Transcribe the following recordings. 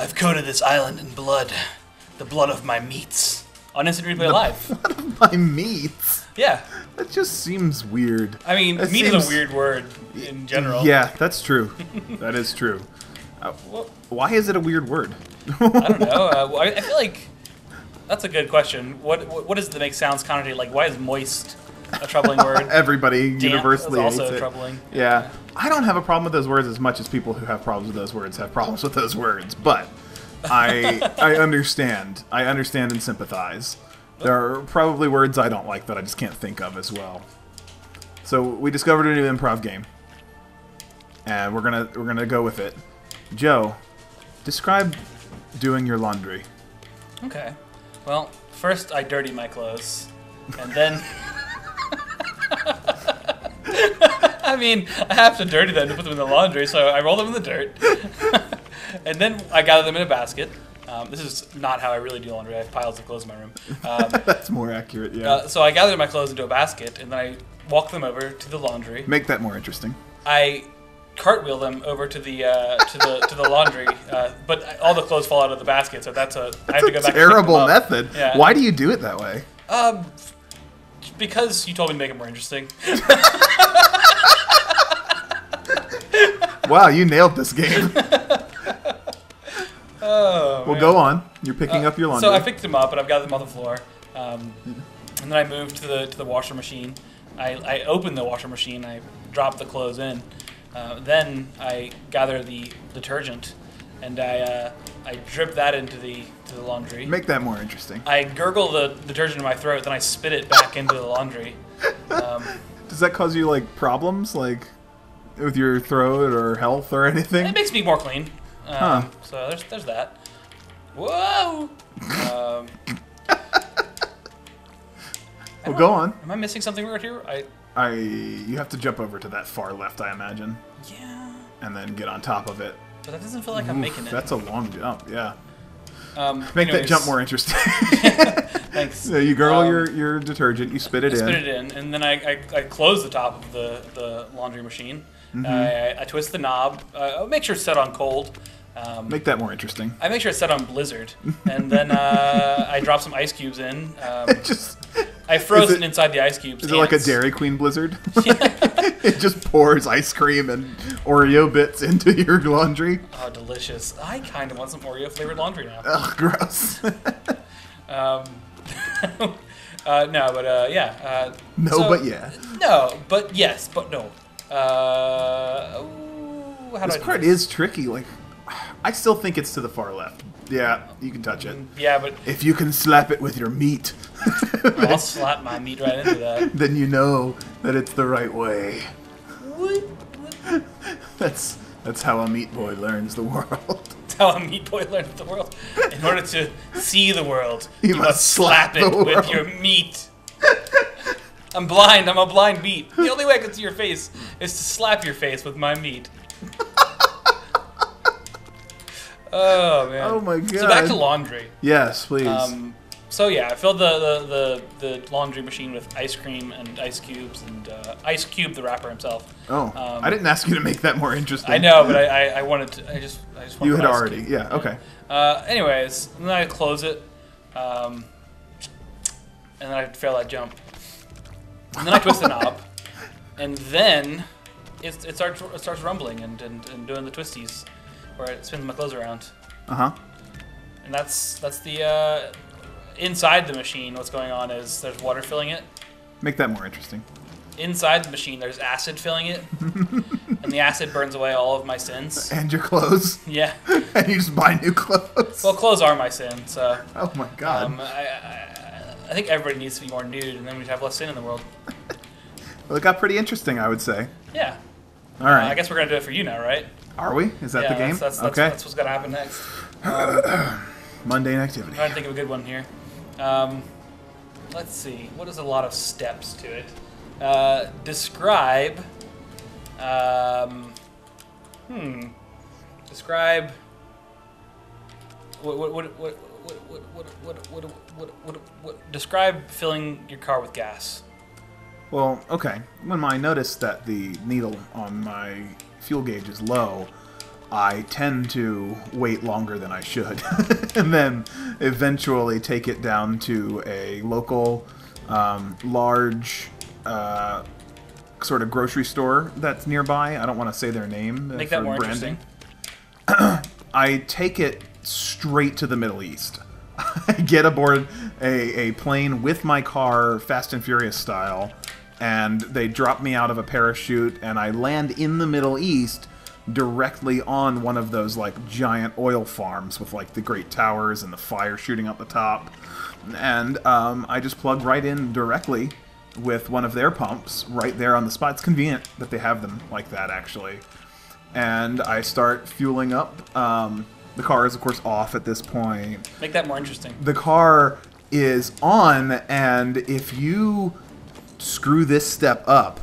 I've coated this island in blood. The blood of my meats. On Instant Replay Live. The blood of my meats? Yeah. That just seems weird. I mean, that meat is a weird word in general. Yeah, that's true. That is true. Why is it a weird word? I don't know. I feel like that's a good question. What does it make sounds connotate? Like, why is moist a troubling word? Everybody Damp universally is also troubling. Yeah. I don't have a problem with those words as much as people who have problems with those words have problems with those words, but I understand. I understand and sympathize. There are probably words I don't like that I just can't think of as well. So we discovered a new improv game, and we're gonna go with it. Joe, describe doing your laundry. Okay. Well, first I dirty my clothes, and then I mean, I have to dirty them to put them in the laundry, so I roll them in the dirt. And then I gather them in a basket. This is not how I really do laundry. I have piles of clothes in my room. That's more accurate, yeah. So I gather my clothes into a basket, and then I walk them over to the laundry. Make that more interesting. I cartwheel them over to the laundry, but all the clothes fall out of the basket, so I have to go back. Terrible method. Yeah. Why do you do it that way? Because you told me to make it more interesting. Wow, you nailed this game. Oh, well, man. Go on. You're picking up your laundry. So I picked them up, and I've got them on the floor. And then I moved to the washer machine. I open the washer machine. I drop the clothes in. Then I gather the detergent, and I drip that into the laundry. Make that more interesting. I gurgle the detergent in my throat, then I spit it back into the laundry. Does that cause you like problems, like with your throat or health or anything? It makes me more clean. So there's that. Whoa. Well, go on. Am I missing something right here? You have to jump over to that far left, I imagine. Yeah. And then get on top of it. But that doesn't feel like I'm making it. That's a long jump, yeah. Anyways, that jump more interesting. Thanks. So you gurgle your detergent, you spit it in. I spit it in, and then I close the top of the laundry machine. Mm-hmm. I twist the knob. I'll make sure it's set on cold. Make that more interesting. I make sure it's set on blizzard, and then I drop some ice cubes in. I've frozen inside the ice cubes. Is it like a Dairy Queen blizzard? Yeah. It just pours ice cream and Oreo bits into your laundry. Oh, delicious. I kind of want some Oreo-flavored laundry now. Ugh, gross. This part is tricky. Like, I still think it's to the far left. Yeah, you can touch it. Yeah, but if you can slap it with your meat, I'll slap my meat right into that. Then you know that it's the right way. What? That's how a meat boy learns the world. That's how a meat boy learns the world. In order to see the world, you must slap it with your meat. I'm blind. I'm a blind meat. The only way I can see your face is to slap your face with my meat. Oh, man. Oh, my God. So back to laundry. Yes, please. So, yeah, I filled the laundry machine with ice cream and ice cubes and Ice Cube, the rapper himself. Oh, I didn't ask you to make that more interesting. I know, but I wanted to. I just wanted to. You had already. Cube. Yeah, okay. Anyways, and then I close it, and then I fail that jump. And then I twist the knob, and then it starts rumbling and doing the twisties. Where it spins my clothes around. Uh-huh. And that's the inside the machine, what's going on is there's water filling it. Make that more interesting. Inside the machine, there's acid filling it. And the acid burns away all of my sins. And your clothes. Yeah. And you just buy new clothes. Well, clothes are my sin, so. Oh, my God. I think everybody needs to be more nude, and then we'd have less sin in the world. Well, it got pretty interesting, I would say. Yeah. All right. I guess we're going to do it for you now, right? Are we? Is that the game? Okay. That's what's going to happen next. Mundane activity. I'm trying to think of a good one here. Let's see. What is a lot of steps to it? Describe. Describe. What? Describe filling your car with gas. Well, okay. When I noticed that the needle on my fuel gauge is low, I tend to wait longer than I should and then eventually take it down to a local large sort of grocery store that's nearby. I don't want to say their name. Make that more branding. Interesting. I take it straight to the Middle East. I get aboard a plane with my car, Fast and Furious style, and they drop me out of a parachute, and I land in the Middle East directly on one of those, like, giant oil farms with, like, the great towers and the fire shooting out the top. And I just plug right in directly with one of their pumps right there on the spot. It's convenient that they have them like that, actually. And I start fueling up. The car is, of course, off at this point. Make that more interesting. The car is on, and if you screw this step up,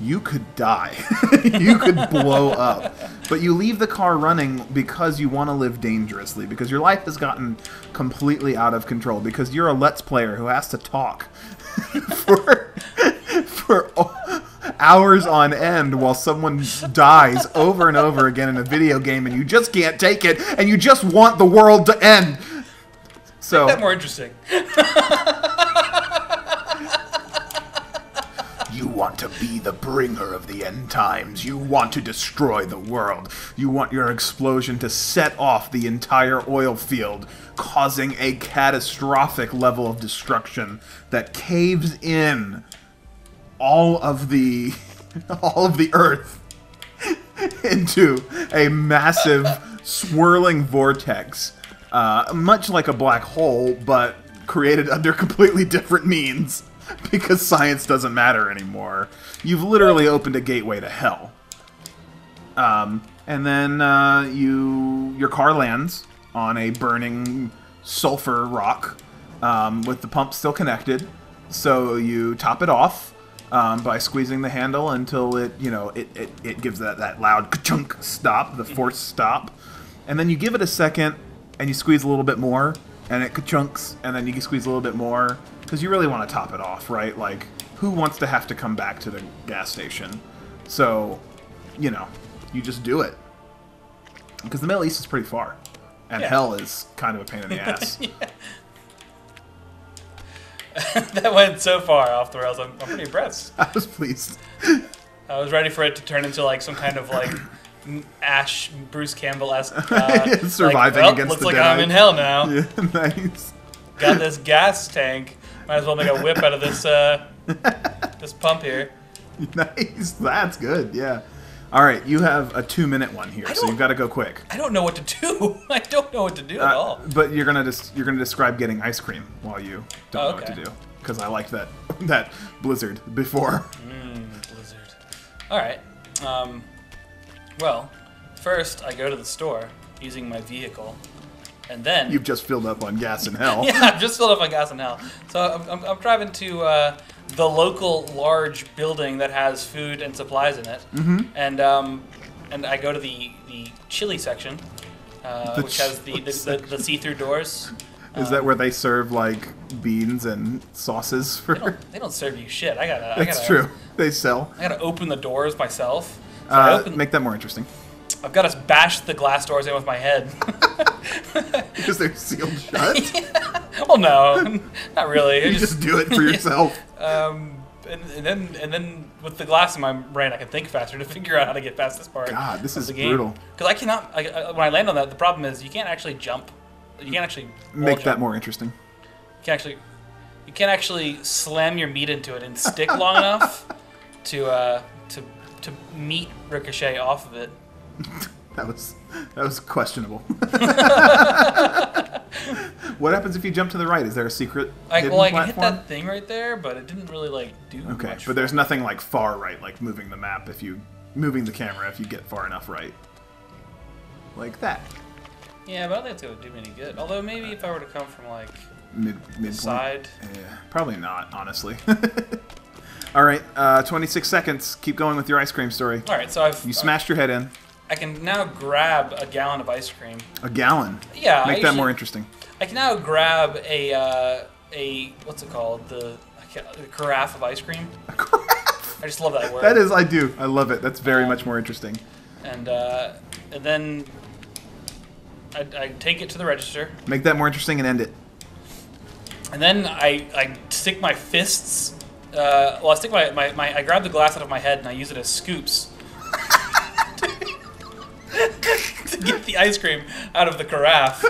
you could die. You could blow up. But you leave the car running because you want to live dangerously, because your life has gotten completely out of control, because you're a Let's Player who has to talk for hours on end while someone dies over and over again in a video game, and you just can't take it, and you just want the world to end. So make that more interesting. You want to be the bringer of the end times. You want to destroy the world. You want your explosion to set off the entire oil field, causing a catastrophic level of destruction that caves in all of the earth into a massive swirling vortex, much like a black hole, but created under completely different means. Because science doesn't matter anymore. You've literally opened a gateway to hell. And then your car lands on a burning sulfur rock with the pump still connected. So you top it off by squeezing the handle until it gives that loud ka-chunk stop, the force stop. And then you give it a second and you squeeze a little bit more and it ka-chunks, and then you squeeze a little bit more. Because you really want to top it off, right? Like, who wants to have to come back to the gas station? So, you know, you just do it. Because the Middle East is pretty far. And hell is kind of a pain in the ass. That went so far off the rails, I'm pretty impressed. I was pleased. I was ready for it to turn into, like, some kind of, like, Ash, Bruce Campbell-esque... surviving like, against the dead. Looks like I'm in hell now. Yeah, nice. Got this gas tank. Might as well make a whip out of this this pump here. Nice. That's good, yeah. All right, you have a 2-minute one here, so you've got to go quick. I don't know what to do. I don't know what to do at all. But you're gonna describe getting ice cream while you don't know what to do, because I liked that blizzard before. Blizzard. All right. Well, first I go to the store using my vehicle. And then you've just filled up on gas in hell. Yeah, I've just filled up on gas in hell. So I'm driving to the local large building that has food and supplies in it, and I go to the chili section, which has the see-through doors. Is that where they serve like beans and sauces for? They don't serve you shit. That's true. They sell. I gotta open the doors myself. So make that more interesting. I've got to bash the glass doors in with my head. Because they're sealed shut? Yeah. Well, no, not really. You just do it for yourself. And then with the glass in my brain, I can think faster to figure out how to get past this part. God, this is brutal. Because I cannot. When I land on that, the problem is you can't actually jump. You can't actually make that more interesting. You can't actually slam your meat into it and stick long enough to meat ricochet off of it. That was questionable. What happens if you jump to the right? Is there a secret platform? I can hit that thing right there, but it didn't really like do much. Okay, but there's nothing like far right, like moving the map moving the camera if you get far enough right. Like that. Yeah, but I don't think it's gonna do me any good. Although maybe if I were to come from like mid side. Yeah, probably not, honestly. All right, 26 seconds. Keep going with your ice cream story. All right, so you smashed your head in. I can now grab a gallon of ice cream. A gallon? Yeah. Make that more interesting. I can now grab a what's it called? A carafe of ice cream. A carafe? I just love that word. I love it. That's very much more interesting. and then I take it to the register. Make that more interesting and end it. And then I stick my fists. Well, I stick my I grab the glass out of my head and I use it as scoops to get the ice cream out of the carafe.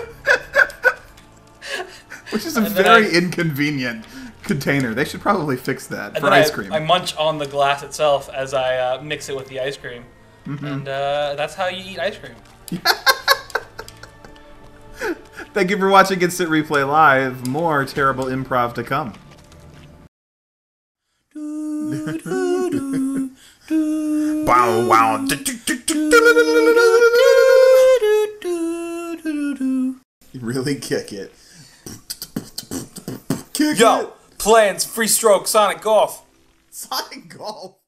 Which is a very inconvenient container. They should probably fix that for ice cream. I munch on the glass itself as I mix it with the ice cream. Mm-hmm. And that's how you eat ice cream. Thank you for watching Instant Replay Live. More terrible improv to come. Wow, wow. Really kick it. Kick it. Yo, plans, free stroke, Sonic Golf. Sonic Golf?